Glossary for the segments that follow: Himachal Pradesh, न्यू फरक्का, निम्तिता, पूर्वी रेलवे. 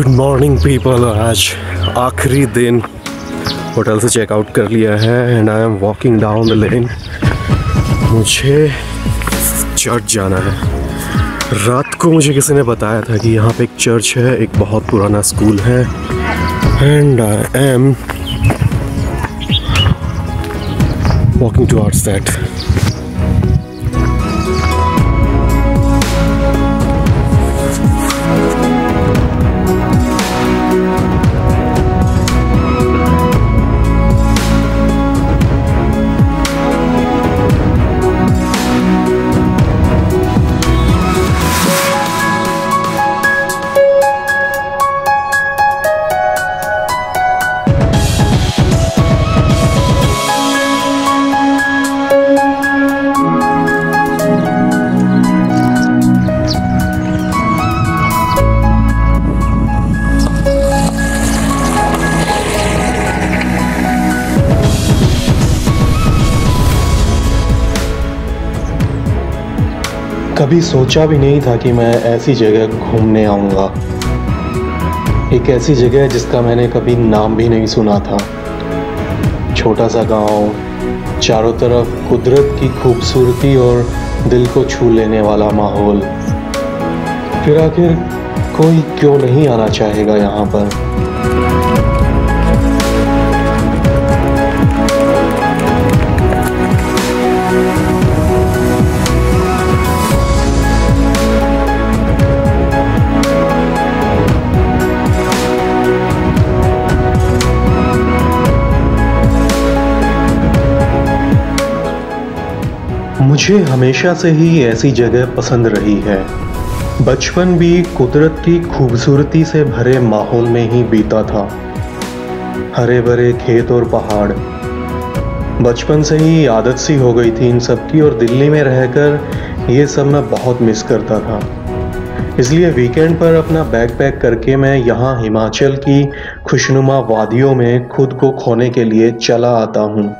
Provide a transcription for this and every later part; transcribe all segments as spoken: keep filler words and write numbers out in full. Good morning people. आज आखिरी दिन, होटल से चेकआउट कर लिया है and I am walking down the lane. मुझे चर्च जाना है। रात को मुझे किसी ने बताया था कि यहाँ पे एक चर्च है, एक बहुत पुराना स्कूल है and I am walking towards that. कभी सोचा भी नहीं था कि मैं ऐसी जगह घूमने आऊँगा। एक ऐसी जगह जिसका मैंने कभी नाम भी नहीं सुना था। छोटा सा गांव, चारों तरफ कुदरत की खूबसूरती और दिल को छू लेने वाला माहौल। फिर आखिर कोई क्यों नहीं आना चाहेगा यहाँ पर। मुझे हमेशा से ही ऐसी जगह पसंद रही है। बचपन भी कुदरत की खूबसूरती से भरे माहौल में ही बीता था। हरे भरे खेत और पहाड़, बचपन से ही आदत सी हो गई थी इन सब की और दिल्ली में रहकर ये सब मैं बहुत मिस करता था। इसलिए वीकेंड पर अपना बैकपैक करके मैं यहाँ हिमाचल की खुशनुमा वादियों में खुद को खोने के लिए चला आता हूँ।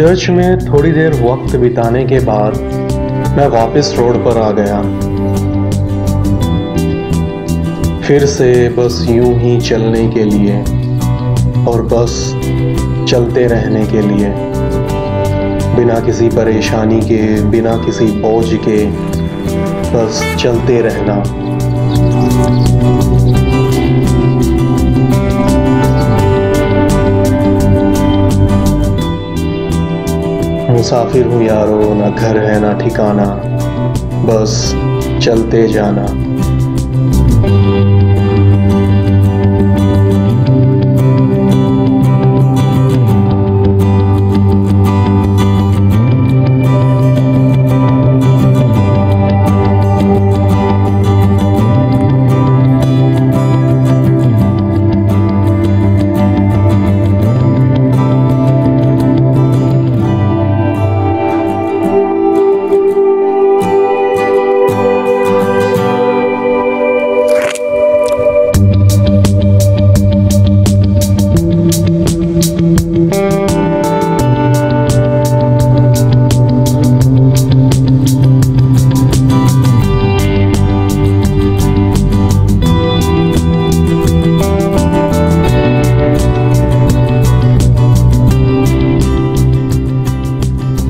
चर्च में थोड़ी देर वक्त बिताने के बाद मैं वापस रोड पर आ गया। फिर से बस यूं ही चलने के लिए और बस चलते रहने के लिए, बिना किसी परेशानी के, बिना किसी बोझ के, बस चलते रहना। मुसाफिर हूँ यारो, ना घर है ना ठिकाना, बस चलते जाना।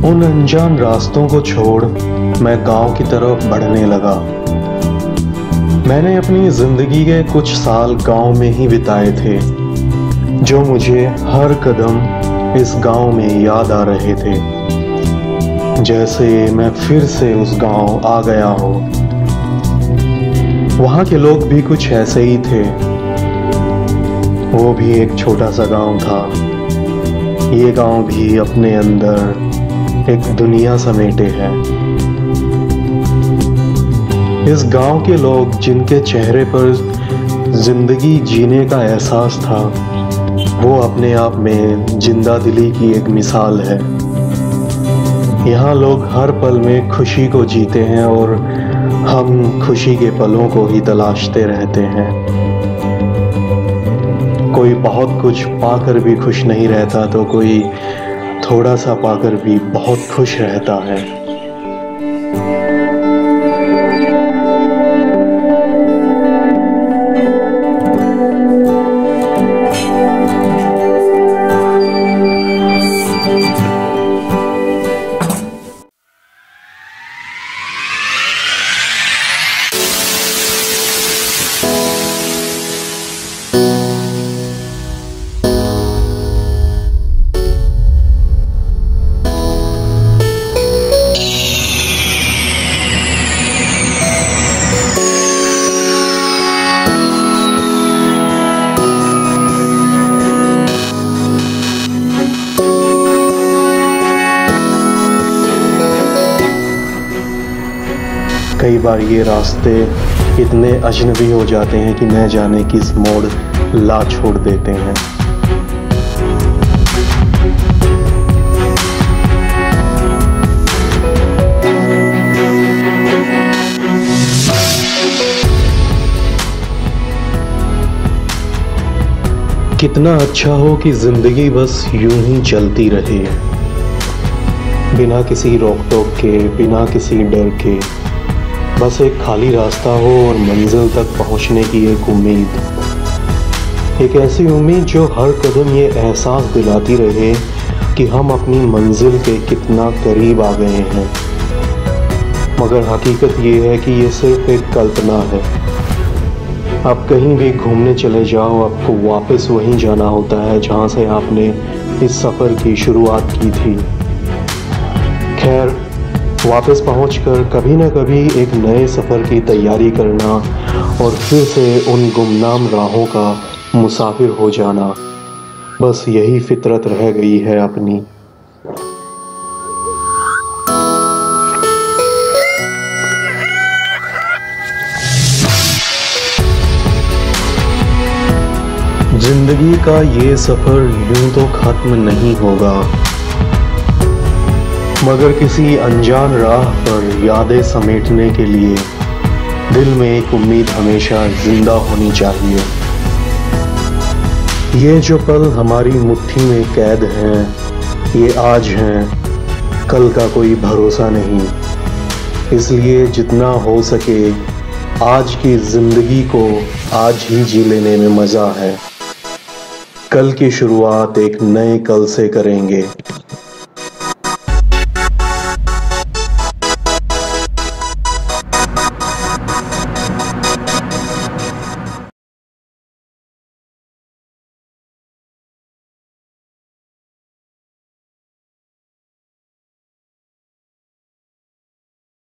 उन अनजान रास्तों को छोड़ मैं गांव की तरफ बढ़ने लगा। मैंने अपनी जिंदगी के कुछ साल गांव में ही बिताए थे। जो मुझे हर कदम इस गांव में याद आ रहे थे, जैसे मैं फिर से उस गांव आ गया हो। वहाँ के लोग भी कुछ ऐसे ही थे। वो भी एक छोटा सा गांव था। ये गांव भी अपने अंदर एक दुनिया समेटे है। इस गांव के लोग, जिनके चेहरे पर जिंदगी जीने का एहसास था, वो अपने आप में जिंदा दिली की एक मिसाल है। यहाँ लोग हर पल में खुशी को जीते हैं और हम खुशी के पलों को ही तलाशते रहते हैं। कोई बहुत कुछ पाकर भी खुश नहीं रहता, तो कोई थोड़ा सा पाकर भी बहुत खुश रहता है। कई बार ये रास्ते इतने अजनबी हो जाते हैं कि न जाने किस मोड़ ला छोड़ देते हैं। कितना अच्छा हो कि जिंदगी बस यूं ही चलती रहे, बिना किसी रोक टोक के, बिना किसी डर के। बस एक खाली रास्ता हो और मंजिल तक पहुंचने की एक उम्मीद, एक ऐसी उम्मीद जो हर कदम ये एहसास दिलाती रहे कि हम अपनी मंजिल के कितना करीब आ गए हैं। मगर हकीकत ये है कि ये सिर्फ एक कल्पना है। आप कहीं भी घूमने चले जाओ, आपको वापस वहीं जाना होता है जहां से आपने इस सफ़र की शुरुआत की थी। खैर, वापस पहुंचकर कभी ना कभी एक नए सफ़र की तैयारी करना और फिर से उन गुमनाम राहों का मुसाफिर हो जाना, बस यही फितरत रह गई है अपनी। ज़िंदगी का ये सफ़र यूं तो ख़त्म नहीं होगा, मगर किसी अनजान राह पर यादें समेटने के लिए दिल में एक उम्मीद हमेशा जिंदा होनी चाहिए। ये जो पल हमारी मुट्ठी में कैद हैं, ये आज हैं, कल का कोई भरोसा नहीं। इसलिए जितना हो सके आज की ज़िंदगी को आज ही जी लेने में मज़ा है। कल की शुरुआत एक नए कल से करेंगे।